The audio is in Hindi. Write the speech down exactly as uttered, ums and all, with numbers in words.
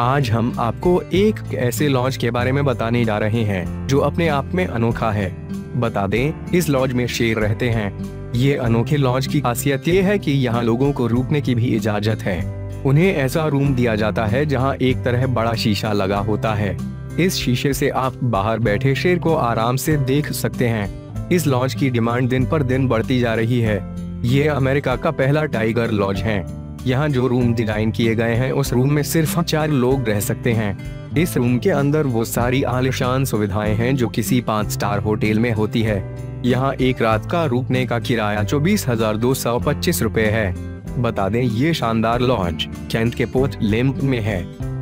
आज हम आपको एक ऐसे लॉज के बारे में बताने जा रहे हैं जो अपने आप में अनोखा है। बता दें, इस लॉज में शेर रहते हैं। ये अनोखे लॉज की खासियत ये है कि यहाँ लोगों को रुकने की भी इजाजत है। उन्हें ऐसा रूम दिया जाता है जहाँ एक तरह बड़ा शीशा लगा होता है। इस शीशे से आप बाहर बैठे शेर को आराम से देख सकते हैं। इस लॉज की डिमांड दिन पर दिन बढ़ती जा रही है। ये अमेरिका का पहला टाइगर लॉज है। यहाँ जो रूम डिजाइन किए गए हैं उस रूम में सिर्फ चार लोग रह सकते हैं। इस रूम के अंदर वो सारी आलीशान सुविधाएं हैं जो किसी पाँच स्टार होटल में होती है। यहाँ एक रात का रुकने का किराया चौबीस हजार दो सौ पच्चीस रुपए है। बता दें, ये शानदार लॉज कैंट के पोर्ट लिम्पने में है।